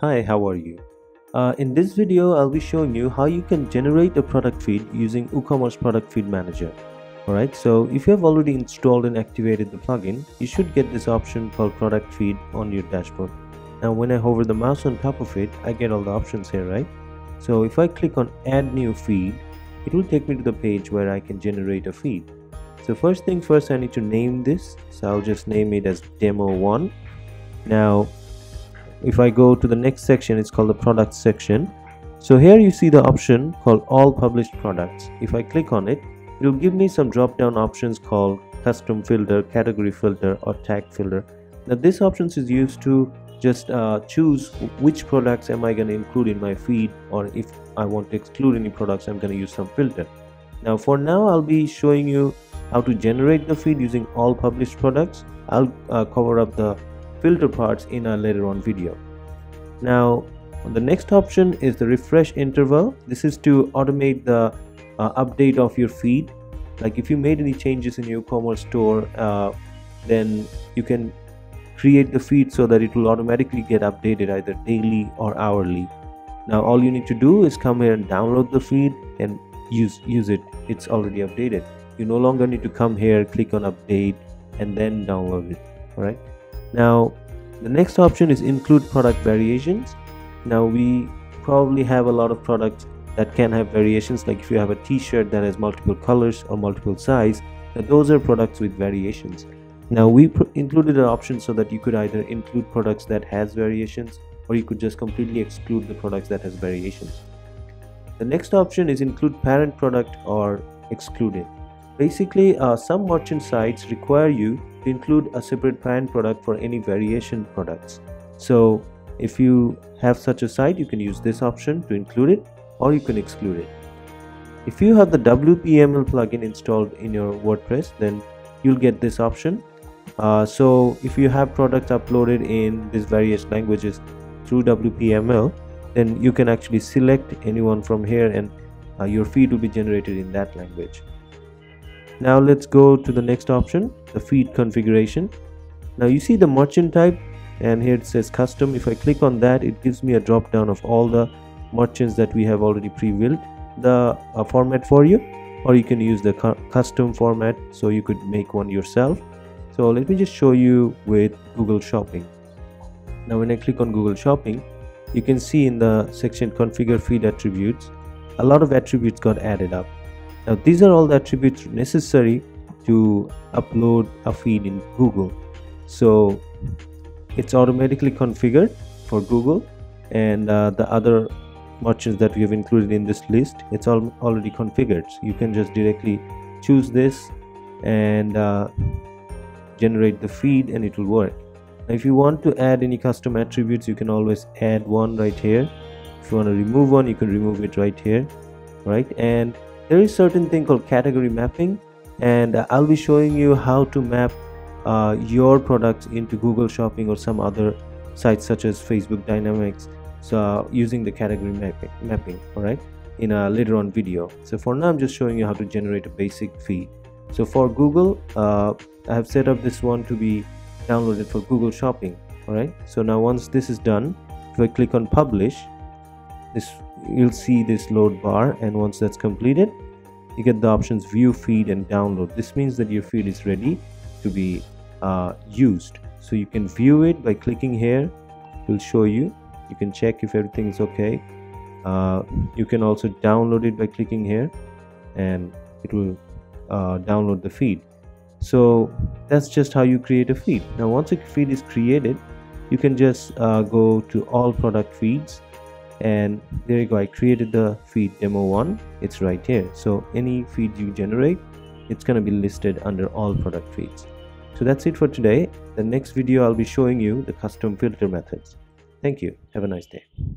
Hi, how are you? In this video, I'll be showing you how you can generate a product feed using WooCommerce Product Feed Manager. Alright, so if you have already installed and activated the plugin, you should get this option called Product Feed on your dashboard. Now, when I hover the mouse on top of it, I get all the options here, right? So if I click on Add New Feed, it will take me to the page where I can generate a feed. So first thing first, I need to name this. So I'll just name it as Demo 1. Now, if I go to the next section, it's called the product section. So here you see the option called all published products. If I click on it, it will give me some drop down options called custom filter, category filter, or tag filter. Now this options is used to just choose which products am I going to include in my feed, or if I want to exclude any products, I'm going to use some filter. Now for now, I'll be showing you how to generate the feed using all published products. I'll cover up the filter parts in a later on video. Now the next option is the refresh interval. This is to automate the update of your feed. Like if you made any changes in your WooCommerce store, then you can create the feed so that it will automatically get updated either daily or hourly. Now all you need to do is come here and download the feed and use it. It's already updated. You no longer need to come here, click on update, and then download it. All right. Now the next option is include product variations. Now we probably have a lot of products that can have variations, like if you have a t-shirt that has multiple colors or multiple size, those are products with variations. Now we included an option so that you could either include products that has variations, or you could just completely exclude the products that has variations. The next option is include parent product or exclude it. Basically, some merchant sites require you to include a separate parent product for any variation products. So if you have such a site, you can use this option to include it, or you can exclude it. If you have the WPML plugin installed in your WordPress, then you'll get this option. So if you have products uploaded in these various languages through WPML, then you can actually select anyone from here and your feed will be generated in that language. Now let's go to the next option, the feed configuration. Now you see the merchant type, and here it says custom. If I click on that, it gives me a drop down of all the merchants that we have already pre-built the format for you, or you can use the custom format, so you could make one yourself. So let me just show you with Google Shopping. Now when I click on Google Shopping, you can see in the section configure feed attributes, a lot of attributes got added up. Now these are all the attributes necessary to upload a feed in Google. So it's automatically configured for Google, and the other merchants that we have included in this list, it's all already configured. So you can just directly choose this and generate the feed, and it will work. Now, if you want to add any custom attributes, you can always add one right here. If you want to remove one, you can remove it right here, right? And there is certain thing called category mapping, and I'll be showing you how to map your products into Google Shopping or some other sites such as Facebook Dynamics, so using the category mapping, all right, in a later on video. So for now, I'm just showing you how to generate a basic feed. So for Google, I have set up this one to be downloaded for Google Shopping. All right, so now once this is done, if I click on publish, this you'll see this load bar, and once that's completed, you get the options view feed and download. This means that your feed is ready to be used, so you can view it by clicking here. It will show you, you can check if everything is okay. You can also download it by clicking here, and it will download the feed. So that's just how you create a feed. Now once a feed is created, you can just go to all product feeds, and there you go, I created the feed demo one. It's right here. So any feed you generate, it's going to be listed under all product feeds. So that's it for today. The next video, I'll be showing you the custom filter methods. Thank you. Have a nice day.